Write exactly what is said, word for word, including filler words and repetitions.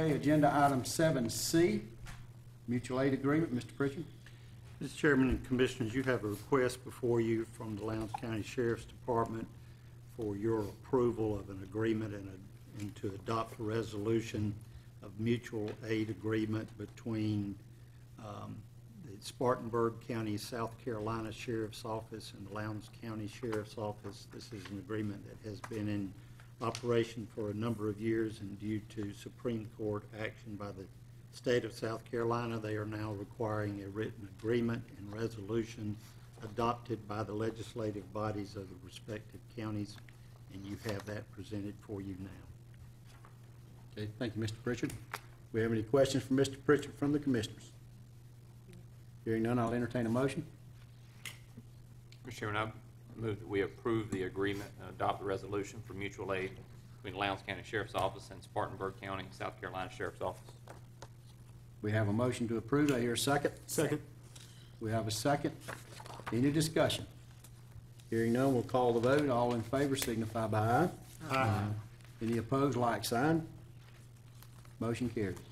Okay, agenda item seven C, mutual aid agreement. Mister Pritchard. Mister Chairman and Commissioners, you have a request before you from the Lowndes County Sheriff's Department for your approval of an agreement and, a, and to adopt a resolution of mutual aid agreement between um, the Spartanburg County, South Carolina Sheriff's Office and the Lowndes County Sheriff's Office. This is an agreement that has been in operation for a number of years, and due to Supreme Court action by the state of South Carolina, they are now requiring a written agreement and resolution adopted by the legislative bodies of the respective counties, and you have that presented for you now. Okay, thank you, Mister Pritchard. We have any questions for Mister Pritchard from the commissioners? Hearing none, I'll entertain a motion. Mister Chairman, I move that we approve the agreement and adopt the resolution for mutual aid between Lowndes County Sheriff's Office and Spartanburg County, South Carolina Sheriff's Office. We have a motion to approve. Do I hear a second? Second. We have a second. Any discussion? Hearing none, we'll call the vote. All in favor signify by aye. Aye. Aye. Any opposed, like sign. Motion carries.